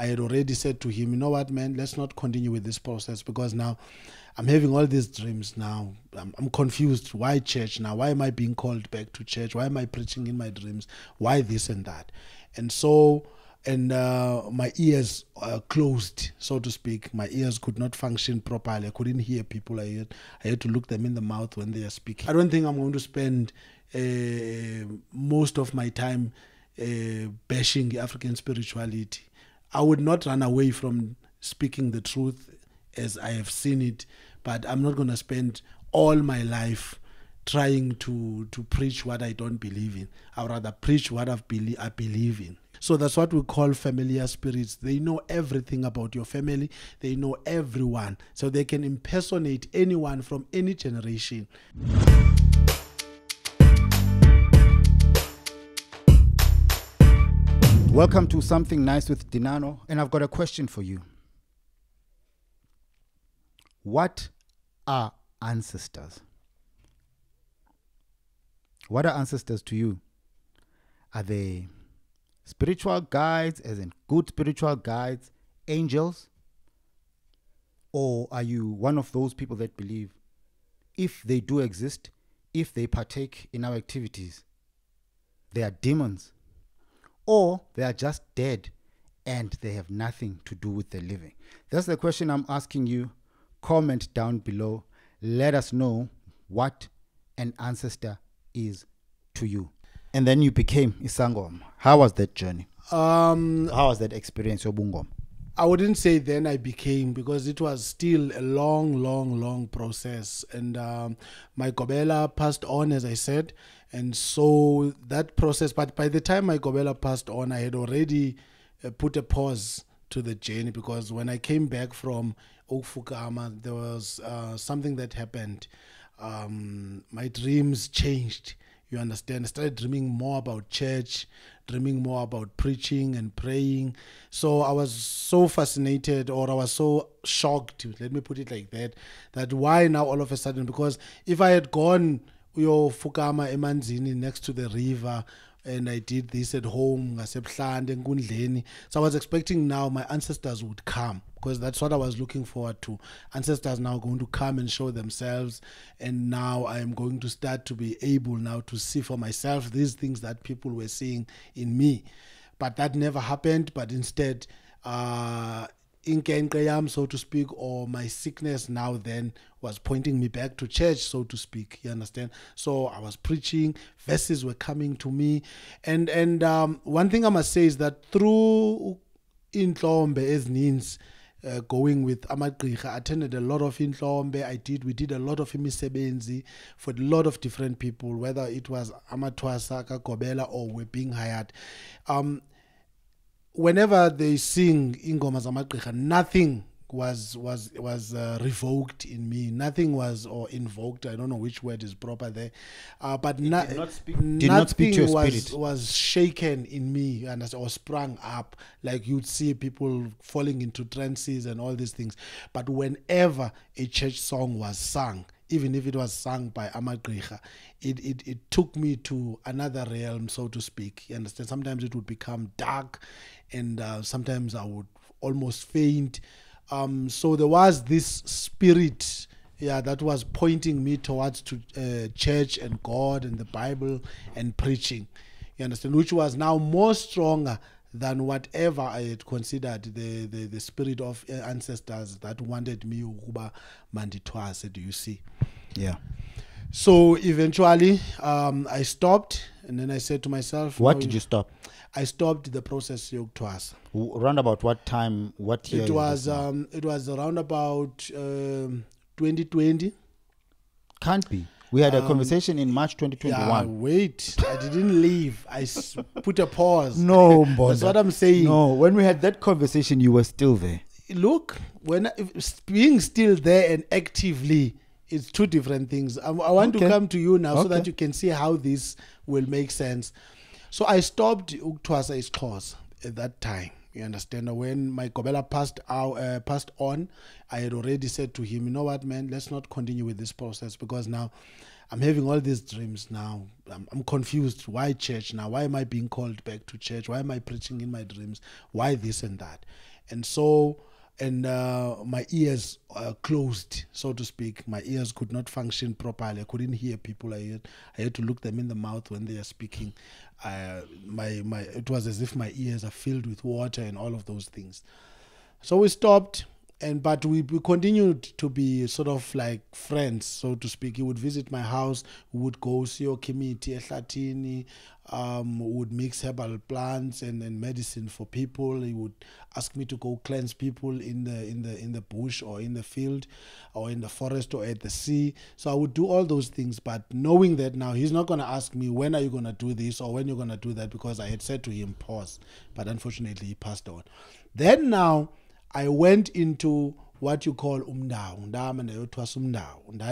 I had already said to him, you know what, man, let's not continue with this process, because now I'm having all these dreams now. I'm confused. Why church now? Why am I being called back to church? Why am I preaching in my dreams? Why this and that? And so, and my ears closed, so to speak. My ears could not function properly. I couldn't hear people. I had to look them in the mouth when they are speaking. I don't think I'm going to spend most of my time bashing African spirituality. I would not run away from speaking the truth as I have seen it, but I'm not going to spend all my life trying to preach what I don't believe in. I'd rather preach what I believe in. So that's what we call familiar spirits. They know everything about your family. They know everyone. So they can impersonate anyone from any generation. Welcome to Something Nice with Dinano, and I've got a question for you. What are ancestors? What are ancestors to you? Are they spiritual guides, as in good spiritual guides, angels? Or are you one of those people that believe if they do exist, if they partake in our activities, they are demons? Or they are just dead and they have nothing to do with the living? That's the question I'm asking you. Comment down below. Let us know what an ancestor is to you. And then you became Isangom. How was that journey? How was that experience, Obungom? I wouldn't say then I became, because it was still a long, long, long process. And my Gobela passed on, as I said. And so that process, but by the time my Gobela passed on, I had already put a pause to the journey, because when I came back from Okfukama, there was something that happened. My dreams changed, you understand. I started dreaming more about church, dreaming more about preaching and praying. So I was so fascinated, or I was so shocked, let me put it like that, that why now all of a sudden? Because if I had gone Fukama emanzini next to the river, and I did this at home, so I was expecting now my ancestors would come, because that's what I was looking forward to. Ancestors now going to come and show themselves, and now I am going to start to be able now to see for myself these things that people were seeing in me. But that never happened. But instead, so to speak, or my sickness now then was pointing me back to church, so to speak, you understand. So I was preaching, verses were coming to me, and one thing I must say is that through inhlombe as nins, going with amagqirha, I attended a lot of inhlombe. We did a lot of imisebenzi for a lot of different people, whether it was amathwasa kaGobela or we're being hired. Whenever they sing ingoma zamagqirha, nothing was revoked in me. Nothing was, or invoked, I don't know which word is proper there, but nothing to your spirit was shaken in me, and or sprung up, like you'd see people falling into trances and all these things. But whenever a church song was sung, even if it was sung by amagqirha, it took me to another realm, so to speak. You understand? Sometimes it would become dark, and sometimes I would almost faint. So there was this spirit, yeah, that was pointing me towards church and God and the Bible and preaching. You understand? Which was now more stronger than whatever I had considered the spirit of ancestors that wanted me ukuba mandithwase, do you see? Yeah. So eventually I stopped, and then I said to myself, what did you stop? I stopped the process yokuthwasa. Round about what time, what year? It was around about 2020. Can't be. We had a conversation in March 2021. Yeah, wait, I didn't leave. I put a pause. No, Mbonda. That's what I'm saying. No, when we had that conversation, you were still there. Look, being still there and actively, it's two different things. I want to come to you now, so that you can see how this will make sense. So I stopped ukuthwasa isiXhosa at that time. You understand? When my Gobela passed on, I had already said to him, you know what, man, let's not continue with this process, because now I'm having all these dreams now. I'm confused. Why church now? Why am I being called back to church? Why am I preaching in my dreams? Why this and that? And so, and my ears closed, so to speak. My ears could not function properly. I couldn't hear people. I had to look them in the mouth when they are speaking. It was as if my ears are filled with water and all of those things. So we stopped, but we continued to be sort of like friends, so to speak. He would visit my house. We would go see Okimiti, Eswatini. We would mix herbal plants and medicine for people. He would ask me to go cleanse people in the bush or in the field or in the forest or at the sea. So I would do all those things, but knowing that now he's not going to ask me when are you going to do this or when you're going to do that, because I had said to him pause, but unfortunately he passed on. Then now I went into what you call umdao, and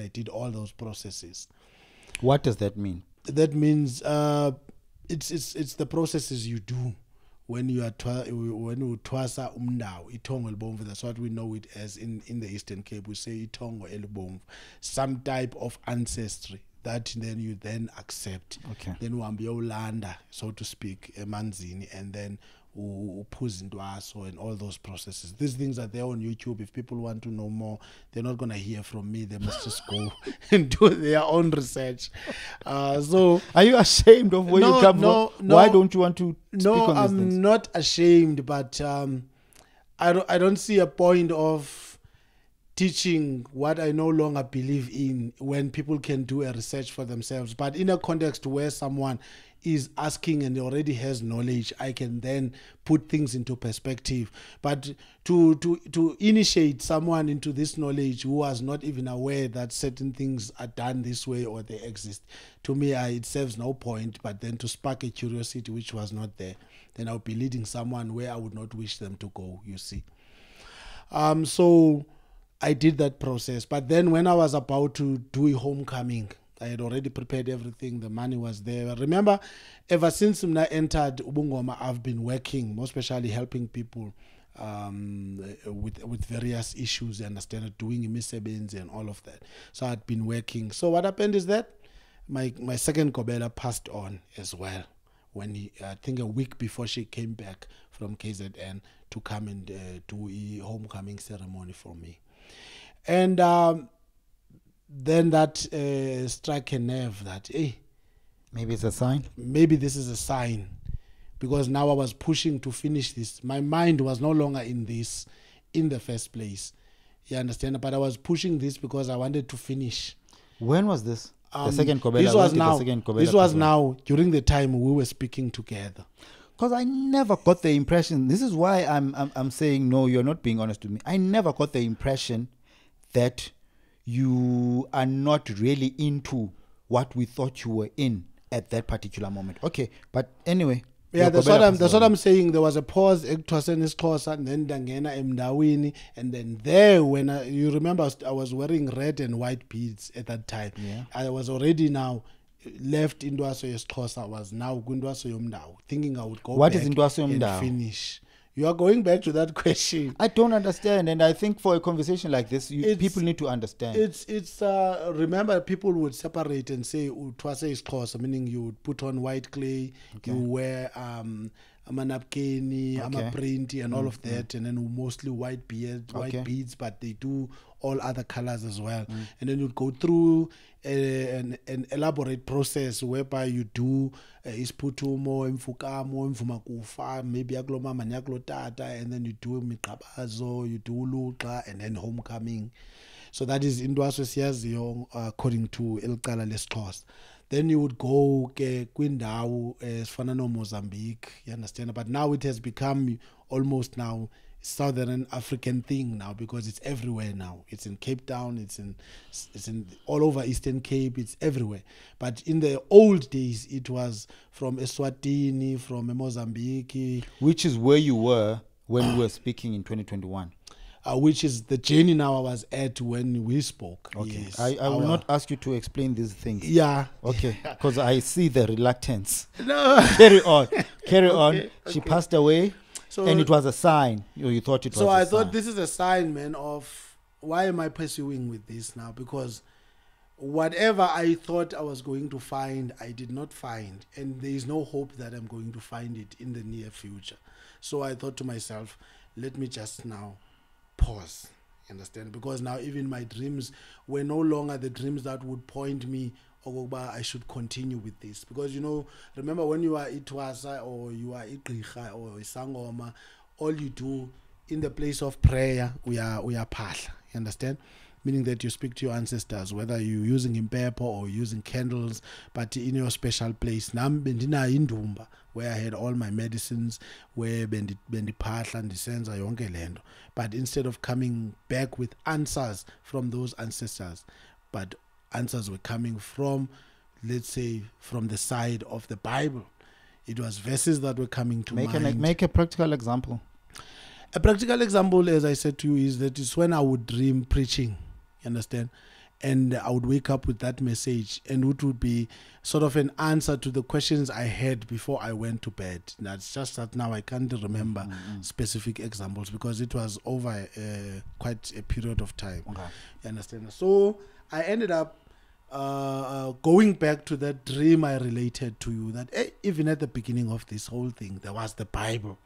I did all those processes. What does that mean? That means it's the processes you do when you are twasa umdao itongo elibomvu. That's what we know it as in the Eastern Cape. We say itongo elibomvu, some type of ancestry that then you then accept. Okay. Then uambiyolanda, so to speak, emanzini, and then and all those processes. These things are there on YouTube. If people want to know more, they're not going to hear from me. They must just go and do their own research. So, are you ashamed of where you come from? No, why don't you want to speak on these things? I'm not ashamed, but I don't see a point of teaching what I no longer believe in when people can do a research for themselves. But in a context where someone is asking and already has knowledge, I can then put things into perspective. But to initiate someone into this knowledge who was not even aware that certain things are done this way or they exist, to me, it serves no point, but then to spark a curiosity which was not there, then I'll be leading someone where I would not wish them to go, you see. So I did that process. But then when I was about to do a homecoming, I had already prepared everything. The money was there. Remember, ever since I entered Ubungoma, I've been working, more especially helping people with various issues, and I started doing imisebenzi and all of that. So I'd been working. So what happened is that my second Kobela passed on as well, when I think a week before she came back from KZN to come and do a homecoming ceremony for me. And then that struck a nerve that, hey, maybe it's a sign. Maybe this is a sign, because now I was pushing to finish this. My mind was no longer in this in the first place. You understand? But I was pushing this because I wanted to finish. When was this? The second Kobela. This was now. This was now during the time we were speaking together. Because I never got the impression. This is why I'm saying no. You're not being honest with me. I never got the impression that you are not really into what we thought you were in at that particular moment. Okay, but anyway. Yeah, that's what I'm saying. There was a pause, and then there, when you remember, I was wearing red and white beads at that time. Yeah. I was already now left Indwaso Yesxhosa. I was now Gundwaso Yomdao, thinking I would go what back is Indwaso Yomdao? And finish. You are going back to that question. I don't understand, and I think for a conversation like this, people need to understand. It's remember, people would separate and say utwase is close, meaning you would put on white clay, okay, you wear amanapkeni, amaprinti, and all of that, and then mostly white beard, white beads, but they do all other colors as well. And then you go through an elaborate process whereby you do isputumo, mfukamo, mfumakufa, maybe aglomama nyaglotata, and then you do mikabazo, you do luka, and then homecoming. So that is Indwaso Siyaziyo according to Elkala Lestos. Then you would go Kwindau, Fanano, Mozambique, you understand? But now it has become almost now Southern African thing now, because it's everywhere now. It's in Cape Town, it's in all over Eastern Cape, it's everywhere. But in the old days, it was from Eswatini, from Mozambique. Which is where you were when we were speaking in 2021. Which is the journey now I was at when we spoke. Okay, yes. I will not ask you to explain these things. Yeah. Okay, because I see the reluctance. No. Carry on. Okay. She passed away. So, and it was a sign. You thought it was a sign. So I thought this is a sign, man, of why am I pursuing with this now? Because whatever I thought I was going to find, I did not find, and there is no hope that I'm going to find it in the near future. So I thought to myself, let me just now pause, understand, because now even my dreams were no longer the dreams that would point me, oh, I should continue with this. Because, you know, remember when you are Itwasa or you are Igriha or Isangoma, all you do in the place of prayer, we are path, you understand? Meaning that you speak to your ancestors, whether you're using impepo or using candles, but in your special place, where I had all my medicines, where but instead of coming back with answers from those ancestors, but answers were coming from, let's say, from the side of the Bible. It was verses that were coming to mind. Make a practical example. A practical example, as I said to you, is that it's when I would dream preaching, you understand? And I would wake up with that message, and it would be sort of an answer to the questions I had before I went to bed. That's just that now I can't remember specific examples because it was over quite a period of time. Okay. You understand? So I ended up going back to that dream I related to you, that even at the beginning of this whole thing, there was the Bible.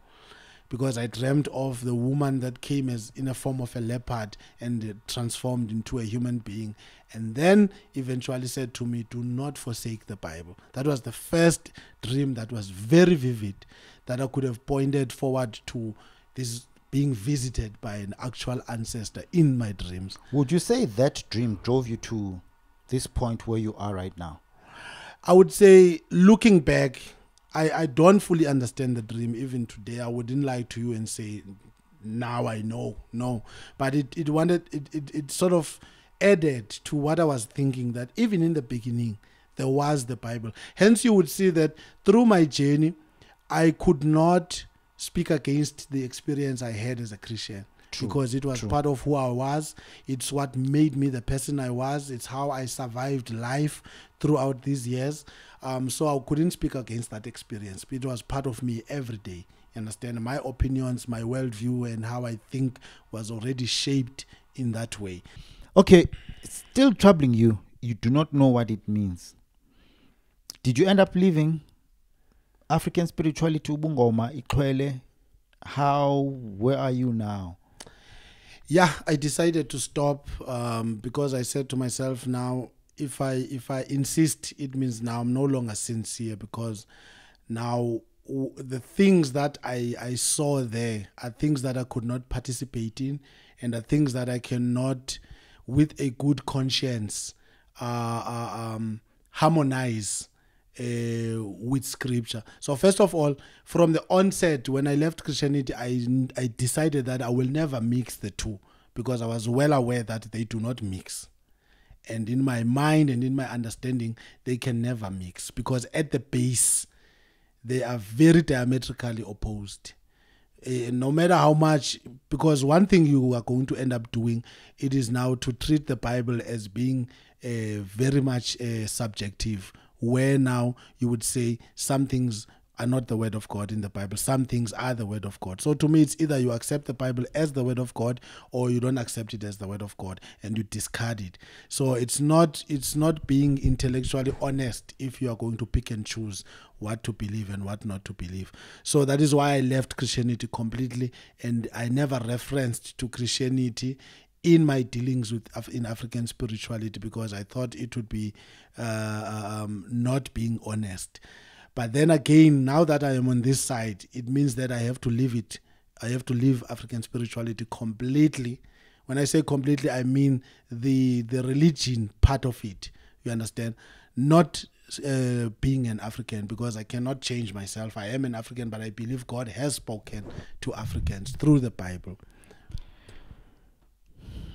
Because I dreamt of the woman that came as in a form of a leopard and transformed into a human being, and then eventually said to me, do not forsake the Bible. That was the first dream that was very vivid, that I could have pointed forward to this being visited by an actual ancestor in my dreams. Would you say that dream drove you to this point where you are right now? I would say, looking back, I don't fully understand the dream even today. I wouldn't lie to you and say, now I know. No. But it sort of added to what I was thinking, that even in the beginning, there was the Bible. Hence, you would see that through my journey, I could not speak against the experience I had as a Christian. True. Because it was part of who I was. It's what made me the person I was. It's how I survived life throughout these years. So I couldn't speak against that experience. It was part of me every day. You understand? My opinions, my worldview, and how I think was already shaped in that way. Okay, it's still troubling you. You do not know what it means. Did you end up leaving African spirituality, ubungoma, iqhwele? How, where are you now? Yeah, I decided to stop because I said to myself, now, if I insist, it means now I'm no longer sincere, because now the things that I saw there are things that I could not participate in, and are things that I cannot, with a good conscience, harmonize with scripture. So first of all, from the onset when I left Christianity, I decided that I will never mix the two, because I was well aware that they do not mix, and in my mind and in my understanding they can never mix, because at the base they are very diametrically opposed, no matter how much. Because one thing you are going to end up doing, it is now to treat the Bible as being very much subjective, where now you would say some things are not the word of God in the Bible, some things are the word of God. So to me, it's either you accept the Bible as the word of God, or you don't accept it as the word of God and you discard it. So it's not being intellectually honest if you are going to pick and choose what to believe and what not to believe. So that is why I left Christianity completely, and I never referenced to Christianity in my dealings with African spirituality, because I thought it would be not being honest. But then again, now that I am on this side, it means that I have to leave it. I have to leave African spirituality completely. When I say completely, I mean the religion part of it. You understand? Not being an African, because I cannot change myself. I am an African, but I believe God has spoken to Africans through the Bible.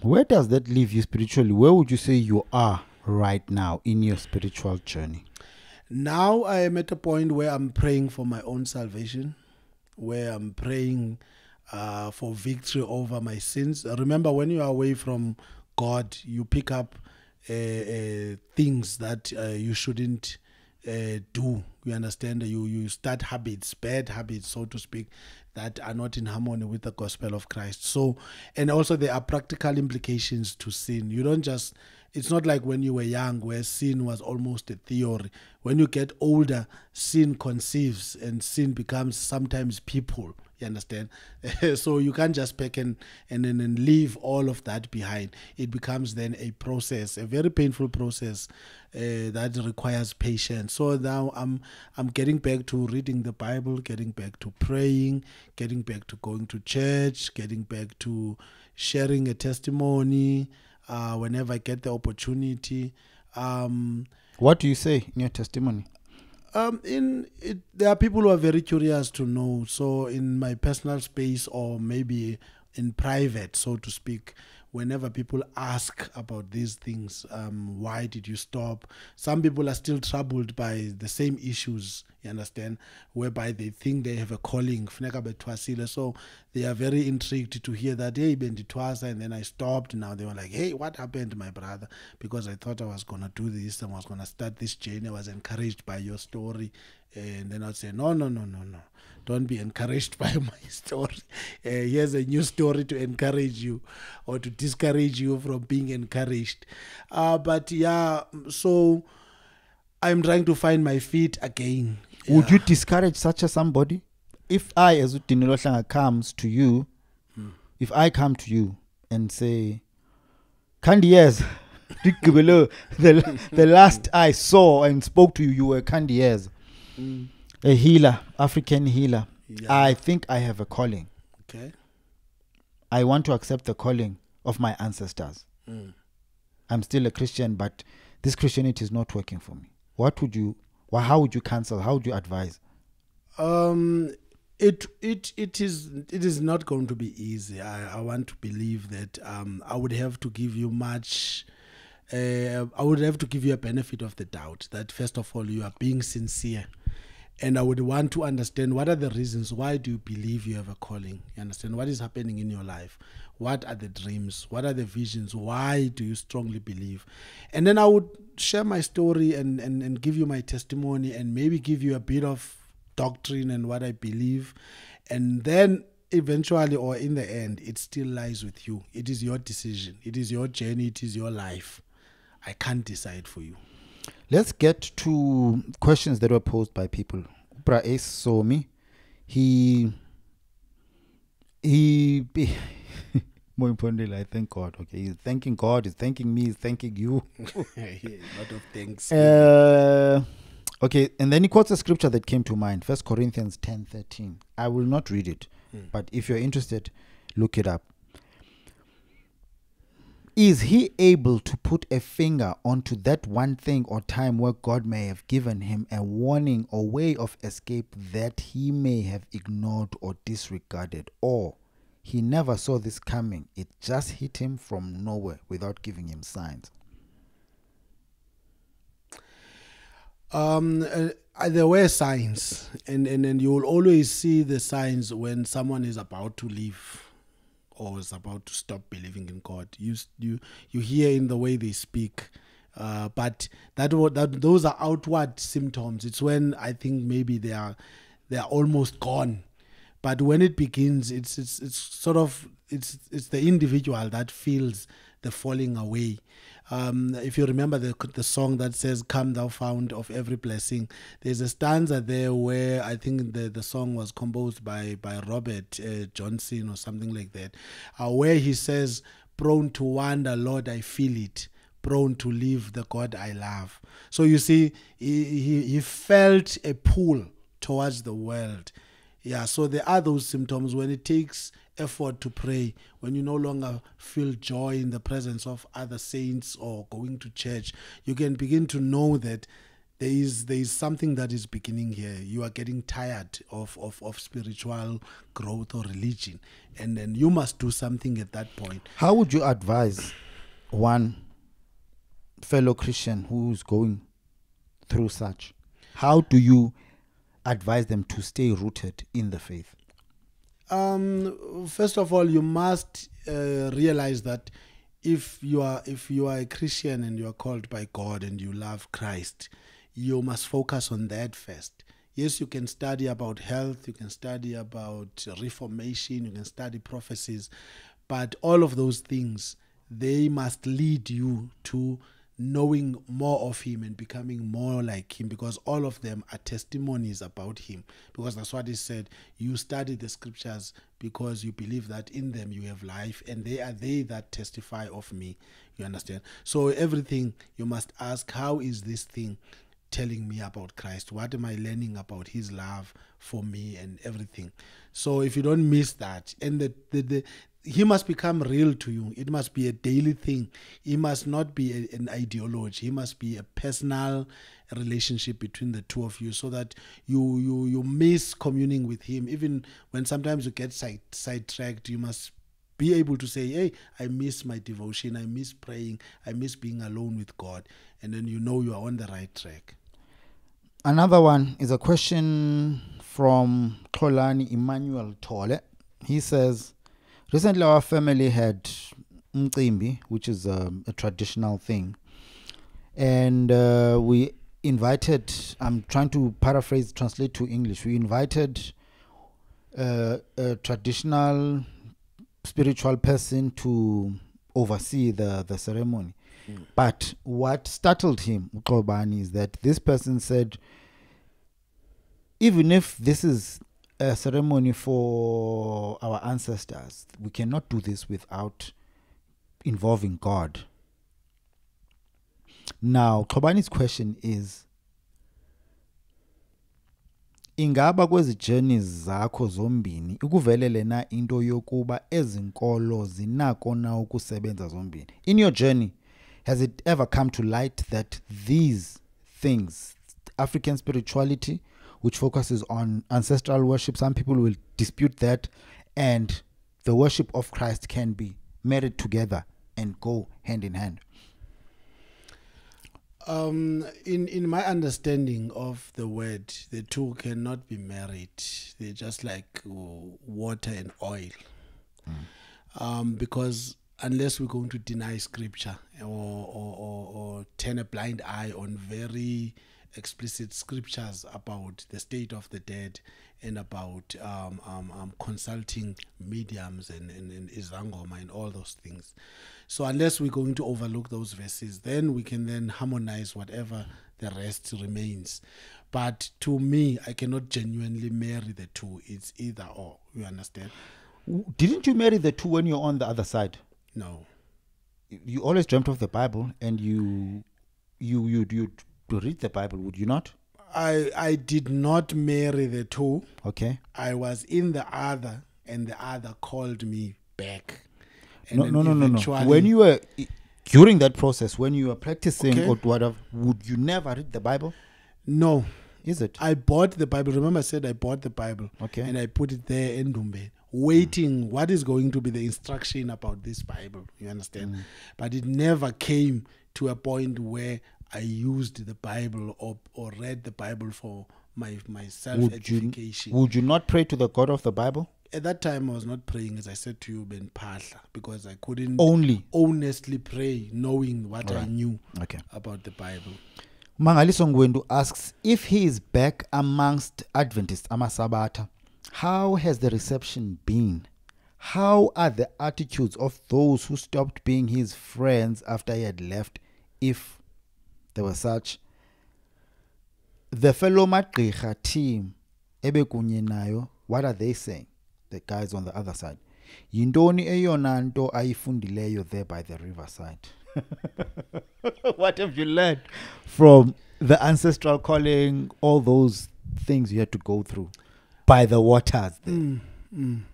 Where does that leave you spiritually? Where would you say you are right now in your spiritual journey? Now I am at a point where I'm praying for my own salvation, where I'm praying for victory over my sins. Remember, when you are away from God, you pick up things that you shouldn't do. You understand? You start habits, bad habits, so to speak, that are not in harmony with the gospel of Christ. So, and also there are practical implications to sin. You don't just It's not like when you were young where sin was almost a theory. When you get older, sin conceives and sin becomes sometimes people. You understand? So you can't just pack and leave all of that behind. It becomes then a process, a very painful process that requires patience. So now I'm getting back to reading the Bible, getting back to praying, getting back to going to church, getting back to sharing a testimony whenever I get the opportunity. What do you say in your testimony? There are people who are very curious to know. So in my personal space, or maybe in private, so to speak, whenever people ask about these things, why did you stop? Some people are still troubled by the same issues, you understand, whereby they think they have a calling. So they are very intrigued to hear that, hey, and then I stopped. Now they were like, hey, what happened, my brother? Because I thought I was going to do this and I was going to start this journey. I was encouraged by your story. And then I'd say, no. Don't be encouraged by my story. Here's a new story to encourage you or to discourage you from being encouraged. But yeah, so I'm trying to find my feet again. Yeah. Would you discourage such a somebody? If I, as Dinelo Hlanga, comes to you, if I come to you and say, Kandi, yes, the last I saw and spoke to you, you were Kandi, yes. A healer, African healer. Yeah. I think I have a calling. Okay. I want to accept the calling of my ancestors. I'm still a Christian, but this Christianity is not working for me. What would you? How would you counsel? How would you advise? It is not going to be easy. I want to believe that I would have to give you much. I would have to give you a benefit of the doubt that first of all you are being sincere, and I would want to understand what are the reasons why do you believe you have a calling. You understand what is happening in your life? What are the dreams? What are the visions? Why do you strongly believe? And then I would share my story and give you my testimony and maybe give you a bit of doctrine and what I believe, and then eventually or in the end it still lies with you. It is your decision. It is your journey. It is your life. I can't decide for you. Let's get to questions that were posed by people. Bra Ace saw me. He more importantly, I thank God. Okay, he's thanking God. He's thanking me. He's thanking you. Lot of thanks. Okay, and then he quotes a scripture that came to mind. 1 Corinthians 10:13. I will not read it, but if you're interested, look it up. Is he able to put a finger onto that one thing or time where God may have given him a warning or way of escape that he may have ignored or disregarded, or he never saw this coming? It just hit him from nowhere without giving him signs. There were signs, and you will always see the signs when someone is about to leave or is about to stop believing in God. You hear in the way they speak, but those are outward symptoms. It's when I think maybe they are almost gone. But when it begins, it's the individual that feels the falling away. If you remember the song that says, "Come thou fount of every blessing," there's a stanza there where I think the song was composed by Robert Johnson or something like that, where he says, "Prone to wander, Lord, I feel it. Prone to leave the God I love." So you see, he felt a pull towards the world. Yeah, so there are those symptoms when it takes effort to pray, when you no longer feel joy in the presence of other saints or going to church. You can begin to know that there is something that is beginning here. You are getting tired of spiritual growth or religion, and then you must do something at that point. How would you advise one fellow Christian who's going through such? How do you advise them to stay rooted in the faith? First of all, you must realize that if you are a Christian and you are called by God and you love Christ, you must focus on that first. Yes, you can study about health, you can study about reformation, you can study prophecies, but all of those things, they must lead you to knowing more of him and becoming more like him, because all of them are testimonies about him. Because that's what he said, you study the scriptures because you believe that in them you have life, and they are they that testify of me. You understand? So everything you must ask, how is this thing telling me about Christ? What am I learning about his love for me and everything? So if you don't miss that, and he must become real to you. It must be a daily thing. It must not be an ideology. It must be a personal relationship between the two of you, so that you miss communing with him. Even when sometimes you get sidetracked, you must be able to say, hey, I miss my devotion. I miss praying. I miss being alone with God. And then you know you are on the right track. Another one is a question from Tolani Immanuel Tole. He says, recently our family had mcimbi, which is a traditional thing, and we invited, I'm trying to paraphrase, translate to English, we invited a traditional spiritual person to oversee the ceremony. But what startled him, Kobani, is that this person said, even if this is a ceremony for our ancestors, we cannot do this without involving God. Now, Kobani's question is, ingaba kwezi journeys zakho zombini ukuvelele na into yokuba ezinkolo zinako na ukusebenza zombini? In your journey, has it ever come to light that these things, African spirituality, which focuses on ancestral worship, some people will dispute that, and the worship of Christ can be married together and go hand in hand? In my understanding of the word, the two cannot be married. They're just like water and oil. Because unless we're going to deny scripture or turn a blind eye on very explicit scriptures about the state of the dead and about consulting mediums and Izangoma and all those things. So unless we're going to overlook those verses, then we can then harmonize whatever the rest remains. But to me, I cannot genuinely marry the two. It's either or, you understand? Didn't you marry the two when you're on the other side? No. You always dreamt of the Bible, and you to read the Bible, would you not? I did not marry the two. Okay. I was in the other, and the other called me back. And no. When you were during that process, when you were practicing, okay, or whatever, would you never read the Bible? No. Is it? I bought the Bible. Remember, I said I bought the Bible. Okay. And I put it there in Dumbe, waiting. What is going to be the instruction about this Bible? You understand? But it never came to a point where I used the Bible or read the Bible for my self-education. Would you not pray to the God of the Bible? At that time, I was not praying, as I said to you, Ben Pasha, because I couldn't honestly pray knowing what I knew about the Bible. Mangalisongwendo asks, if he is back amongst Adventists, Amasabata, how has the reception been? How are the attitudes of those who stopped being his friends after he had left, if there were such? The fellow Magriha team, Ebekunyenayo, what are they saying? The guys on the other side. Yindoni eyonanto ayifundileyo there by the riverside. What have you learned from the ancestral calling, all those things you had to go through by the waters there? You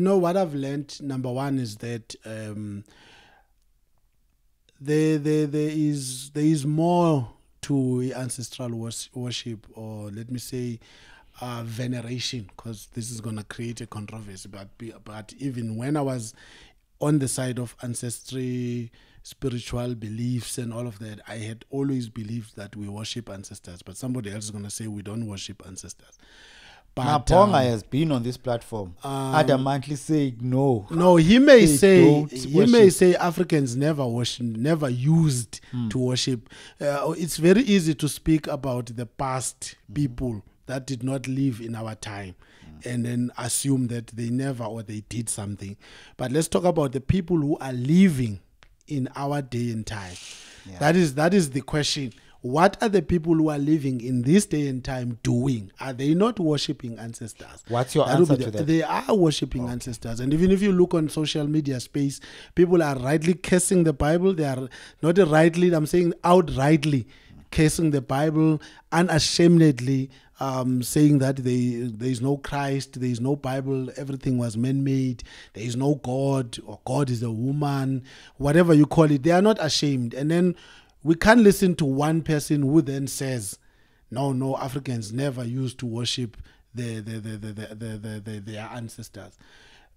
know what I've learned, number one, is that there is more to ancestral worship, or let me say veneration, because this is going to create a controversy. But even when I was on the side of ancestry, spiritual beliefs and all of that, I had always believed that we worship ancestors, but somebody else is going to say we don't worship ancestors. But Maponga has been on this platform adamantly saying no. No, he may say Africans never used to worship. It's very easy to speak about the past people that did not live in our time, and then assume that they never or they did something. But let's talk about the people who are living in our day and time. Yeah. That is the question. What are the people who are living in this day and time doing? Are they not worshipping ancestors? What's your answer to that? They are worshipping ancestors. And even if you look on social media space, people are rightly cursing the Bible. They are not rightly, I'm saying outrightly cursing the Bible, unashamedly saying that there is no Christ, there is no Bible, everything was man-made, there is no God, or God is a woman, whatever you call it. They are not ashamed. And then we can't listen to one person who then says, no, Africans never used to worship their ancestors.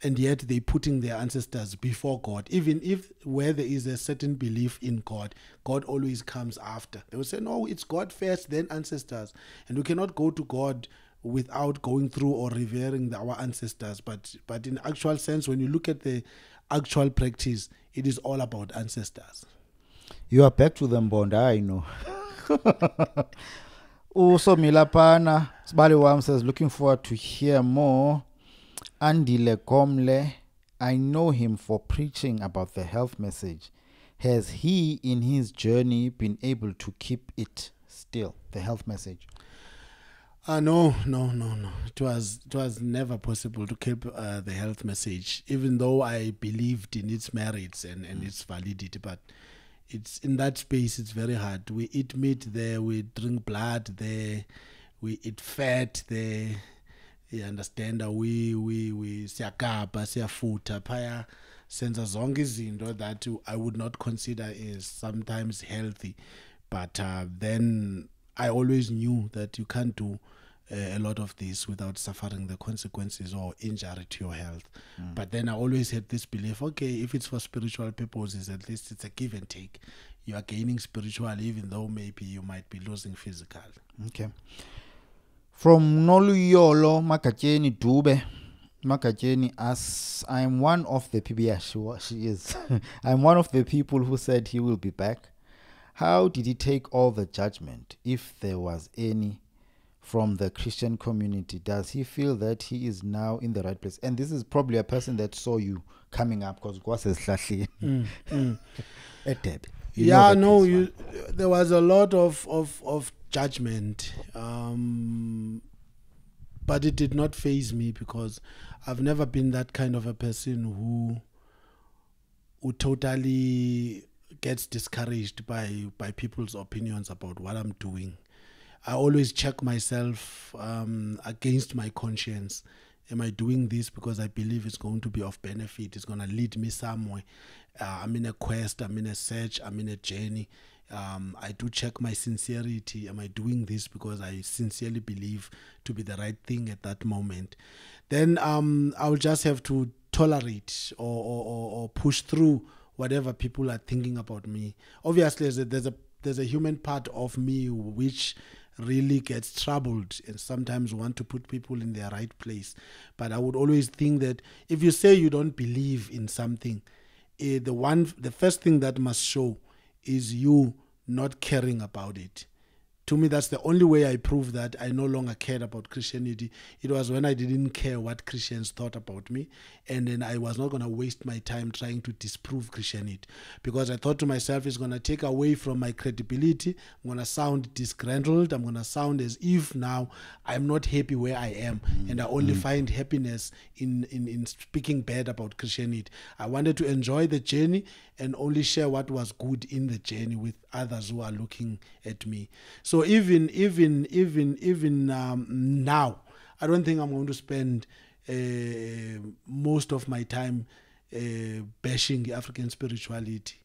And yet they're putting their ancestors before God. Even if where there is a certain belief in God, God always comes after. They will say, no, it's God first, then ancestors. And we cannot go to God without going through or revering our ancestors. But in actual sense, when you look at the actual practice, it is all about ancestors. You are back to them, Mbonda, I know. Uso Milapana, Sbaliwam says, looking forward to hear more. Andile Komle, I know him for preaching about the health message. Has he, in his journey, been able to keep it still, the health message? No. It was never possible to keep the health message, even though I believed in its merits and its validity, but it's in that space, it's very hard. We eat meat there, we drink blood there, we eat fat there. You understand that we siyagaba siyafutha phaya senza zonke izinto that I would not consider is sometimes healthy, but then I always knew that you can't do a lot of this without suffering the consequences or injury to your health. But then I always had this belief, okay, if it's for spiritual purposes, at least it's a give and take. You are gaining spiritually, even though maybe you might be losing physical. Okay. From Noluyolo Makajeni Dube, Makajeni asks, I'm one of the people, yeah, she is. I'm one of the people who said he will be back. How did he take all the judgment, if there was any, from the Christian community? Does he feel that he is now in the right place? And this is probably a person that saw you coming up, because there was a lot of judgment, but it did not faze me, because I've never been that kind of a person who totally gets discouraged by people's opinions about what I'm doing. I always check myself against my conscience. Am I doing this because I believe it's going to be of benefit? It's going to lead me somewhere. I'm in a quest. I'm in a search. I'm in a journey. I do check my sincerity. Am I doing this because I sincerely believe to be the right thing at that moment? Then I'll just have to tolerate or push through whatever people are thinking about me. Obviously, there's a human part of me which really gets troubled and sometimes want to put people in their right place. But I would always think that if you say you don't believe in something, the first thing that must show is you not caring about it. To me, that's the only way I prove that I no longer cared about Christianity. It was when I didn't care what Christians thought about me, and then I was not going to waste my time trying to disprove Christianity, because I thought to myself, it's going to take away from my credibility. I'm going to sound disgruntled. I'm going to sound as if now I'm not happy where I am, and I only find happiness in speaking bad about Christianity. I wanted to enjoy the journey and only share what was good in the journey with others who are looking at me. So even now, I don't think I'm going to spend most of my time bashing African spirituality.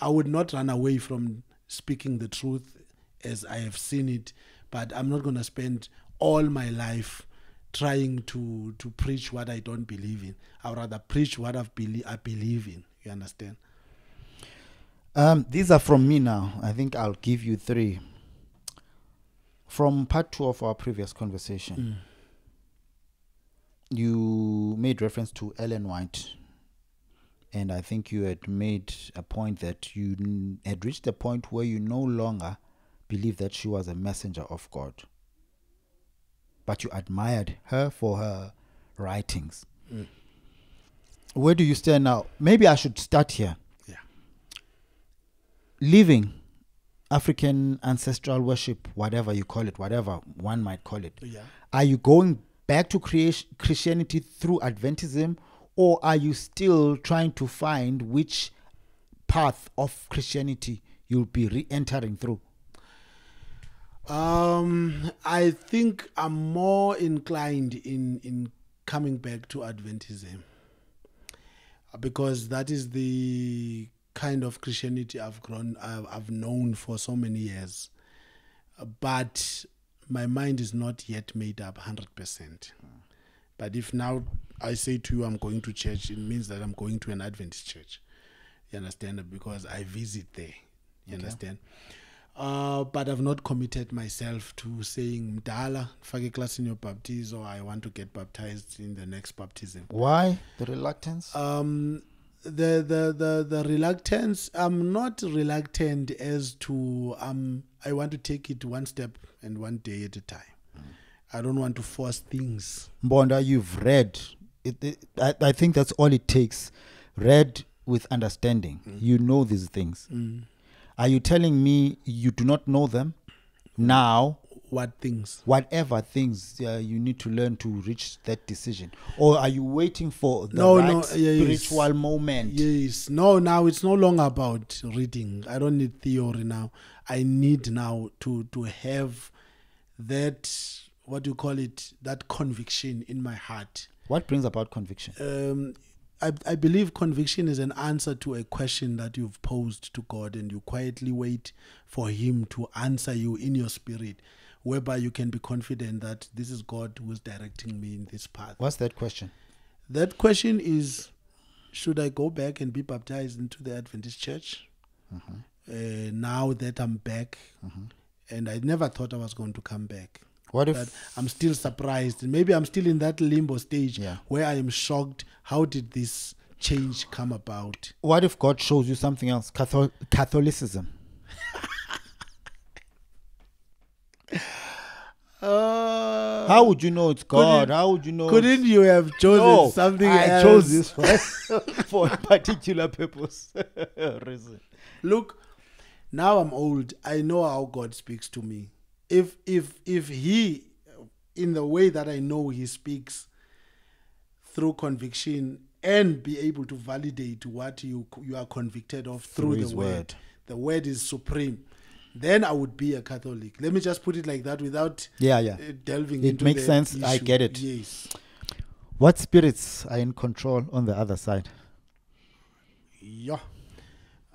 I would not run away from speaking the truth as I have seen it, but I'm not going to spend all my life trying to preach what I don't believe in. I'd rather preach what I believe in. You understand? These are from me now. I think I'll give you three. From part two of our previous conversation, you made reference to Ellen White, and I think you had made a point that you had reached a point where you no longer believed that she was a messenger of God. but you admired her for her writings. Mm. Where do you stand now? Maybe I should start here. Yeah. Leaving African ancestral worship, whatever you call it, whatever one might call it. Yeah. Are you going back to Christianity through Adventism, or are you still trying to find which path of Christianity you'll be re-entering through? I think I'm more inclined in coming back to Adventism, because that is the kind of Christianity I've known for so many years, but my mind is not yet made up 100%. But if now I say to you I'm going to church, it means that I'm going to an Adventist church, you understand, because I visit there, you okay. understand. But I've not committed myself to saying mdala fake class in your baptism, or I want to get baptized in the next baptism. Why the reluctance? The reluctance, I'm not reluctant as to I want to take it one step and one day at a time. Mm. I don't want to force things. Mbonda, you've read it, I think that's all it takes. Read with understanding. Mm. You know these things. Mm. Are you telling me you do not know them now? What things? Whatever things you need to learn to reach that decision. Or are you waiting for the spiritual moment? Yes. No, now it's no longer about reading. I don't need theory now. I need now to have that, what do you call it, that conviction in my heart. What brings about conviction? I believe conviction is an answer to a question that you've posed to God, and you quietly wait for him to answer you in your spirit, whereby you can be confident that this is God who is directing me in this path. What's that question? That question is, should I go back and be baptized into the Adventist church? Mm-hmm. Now that I'm back, mm-hmm. and I never thought I was going to come back. What if but I'm still surprised? Maybe I'm still in that limbo stage, yeah. where I am shocked. How did this change come about? What if God shows you something else? Catholicism. How would you know it's God? How would you know? Couldn't you have chosen something else? I chose this for a particular purpose. Reason. Look, now I'm old. I know how God speaks to me. If he, in the way that I know he speaks through conviction, and be able to validate what you are convicted of through the word. The word is supreme. Then I would be a Catholic. Let me just put it like that without delving into it. It makes sense. Issue. I get it. Yes. What spirits are in control on the other side? Yeah.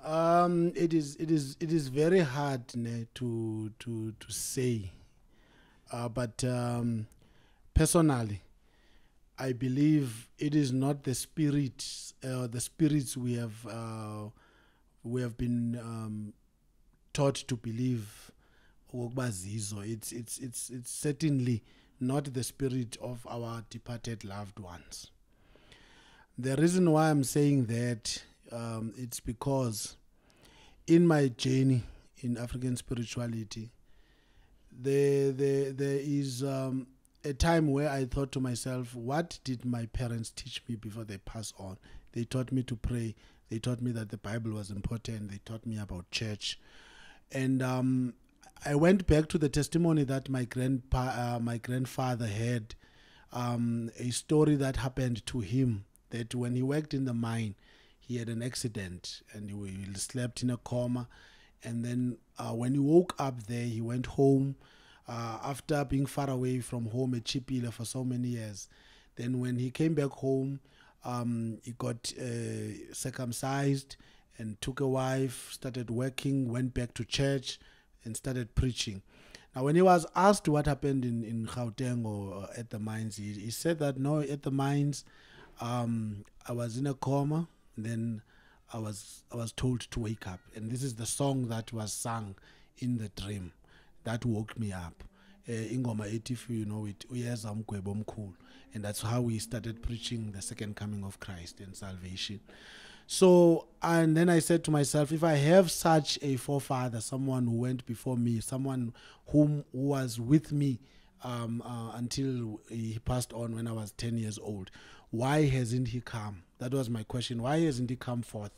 It is very hard to say, but personally, I believe it is not the spirits we have been taught to believe. It's certainly not the spirit of our departed loved ones. The reason why I'm saying that. It's because in my journey in African spirituality, there is a time where I thought to myself, what did my parents teach me before they passed on? They taught me to pray. They taught me that the Bible was important. They taught me about church. And I went back to the testimony that my grandfather had, a story that happened to him, that when he worked in the mine, he had an accident and he slept in a coma. And then when he woke up there, he went home after being far away from home, a chipila for so many years. Then when he came back home, he got circumcised and took a wife, started working, went back to church and started preaching. Now, when he was asked what happened in Gauteng or at the mines, he said that, no, at the mines, I was in a coma. Then I was told to wake up, and this is the song that was sung in the dream that woke me up. Ingoma 80, if you know it, and that's how we started preaching the second coming of Christ and salvation. So, and then I said to myself, if I have such a forefather, someone who went before me, someone who was with me until he passed on when I was 10 years old. Why hasn't he come? That was my question. Why hasn't he come forth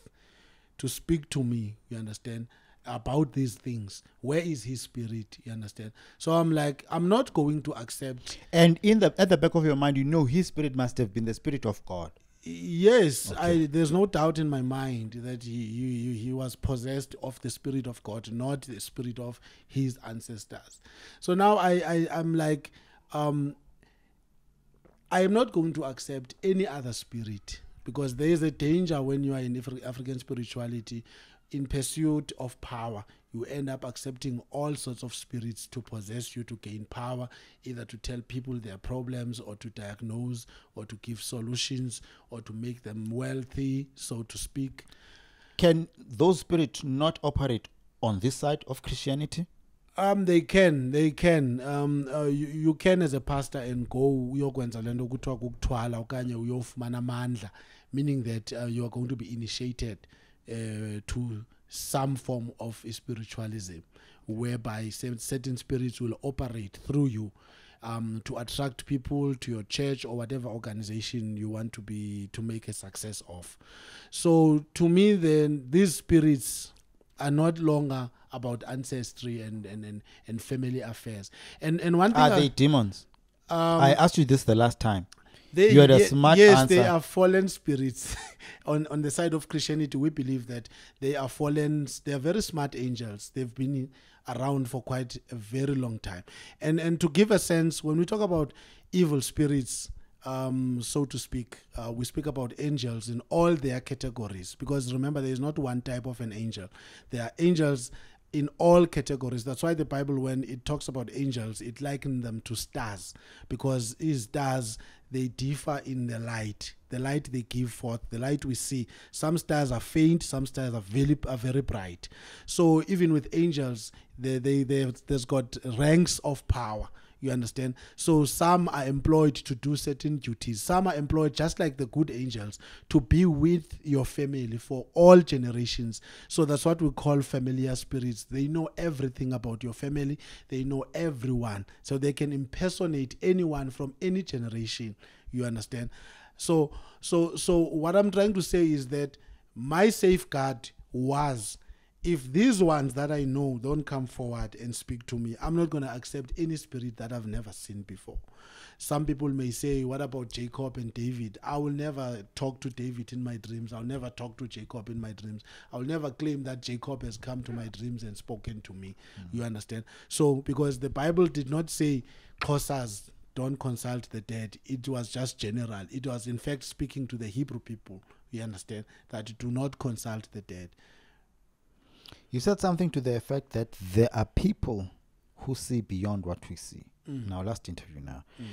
to speak to me, you understand, about these things? Where is his spirit, you understand? So I'm like, I'm not going to accept. And in the at the back of your mind, you know his spirit must have been the spirit of God. Yes, okay. There's no doubt in my mind that he was possessed of the spirit of God, not the spirit of his ancestors. So now I'm like, I am not going to accept any other spirit, because there is a danger when you are in African spirituality, in pursuit of power, you end up accepting all sorts of spirits to possess you, to gain power, either to tell people their problems or to diagnose or to give solutions or to make them wealthy, so to speak. Can those spirits not operate on this side of Christianity? They can. You can as a pastor and go uyokwenza lento kuthiwa kukuthwala okanye uyofumana amandla, meaning that you are going to be initiated to some form of spiritualism, whereby certain spirits will operate through you to attract people to your church or whatever organization you want to make a success of. So to me, then, these spirits are not longer about ancestry and family affairs. And one thing, are they demons? I asked you this the last time. You had a smart answer. They are fallen spirits. on the side of Christianity, we believe that they are fallen. They are very smart angels. They've been around for quite a very long time. And to give a sense, when we talk about evil spirits, so to speak, we speak about angels in all their categories, because remember, there is not one type of an angel. There are angels in all categories. That's why the Bible, when it talks about angels, it likens them to stars, because stars, they differ in the light they give forth, the light we see. Some stars are faint, some stars are very bright. So even with angels, there's got ranks of power. You understand? So some are employed to do certain duties. Some are employed, just like the good angels, to be with your family for all generations. So that's what we call familiar spirits. They know everything about your family. They know everyone. So they can impersonate anyone from any generation. You understand? So what I'm trying to say is that my safeguard was, if these ones that I know don't come forward and speak to me, I'm not going to accept any spirit that I've never seen before. Some people may say, what about Jacob and David? I will never talk to David in my dreams. I'll never talk to Jacob in my dreams. I'll never claim that Jacob has come to my dreams and spoken to me. Mm-hmm. You understand? So, because the Bible did not say, Khosas, don't consult the dead. It was just general. It was, in fact, speaking to the Hebrew people, you understand, that do not consult the dead. You said something to the effect that there are people who see beyond what we see. Mm. In our last interview now. Mm.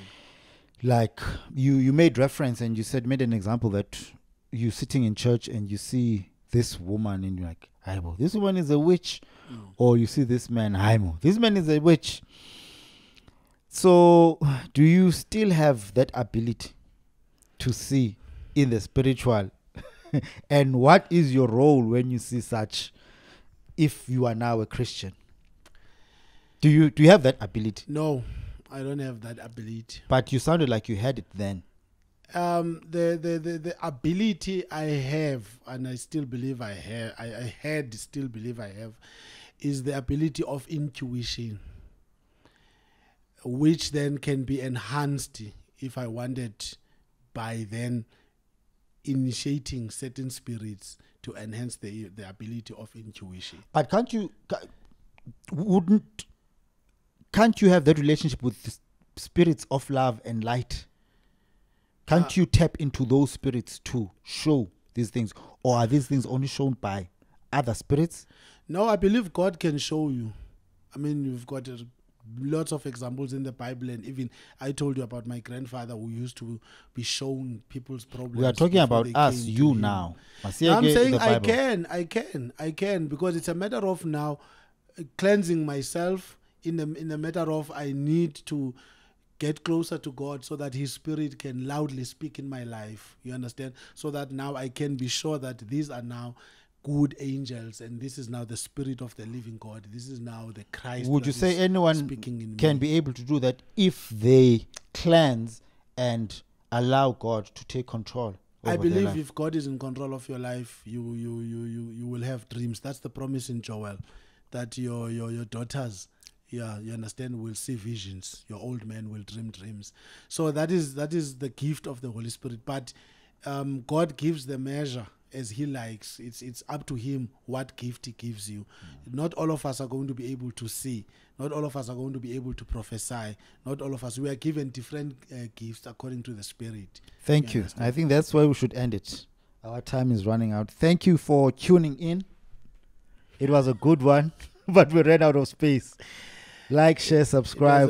Like, you made reference and you said, made an example that you're sitting in church and you see this woman and you're like, Aibo, this woman is a witch. Mm. Or you see this man, Aibo, this man is a witch. So do you still have that ability to see in the spiritual? And what is your role when you see such? If you are now a Christian, do you have that ability? No, I don't have that ability. But you sounded like you had it then. The ability I have, and I still believe I have, I still believe I have, is the ability of intuition, which then can be enhanced if I wanted by then initiating certain spirits to enhance the ability of intuition. But can't you have that relationship with the spirits of love and light? Can't you tap into those spirits to show these things, or are these things only shown by other spirits? No, I believe God can show you. I mean, you've got lots of examples in the Bible, and even I told you about my grandfather who used to be shown people's problems. We are talking about us, you now. I'm saying I can, because it's a matter of now cleansing myself in the matter of I need to get closer to God so that his spirit can loudly speak in my life. You understand? So that now I can be sure that these are now good angels, and this is now the spirit of the living God. This is now the Christ. Would you say anyone can be able to do that if they cleanse and allow God to take control? I believe if God is in control of your life, you will have dreams. That's the promise in Joel, that your daughters, yeah, you understand, will see visions. Your old man will dream dreams. So that is the gift of the Holy Spirit. But God gives the measure as he likes. It's up to him what gift he gives you. Mm. Not all of us are going to be able to see. Not all of us are going to be able to prophesy. Not all of us. We are given different gifts according to the Spirit. Thank you. Understand? I think that's where we should end it. Our time is running out. Thank you for tuning in. It was a good one, but we ran out of space. Like, share, subscribe.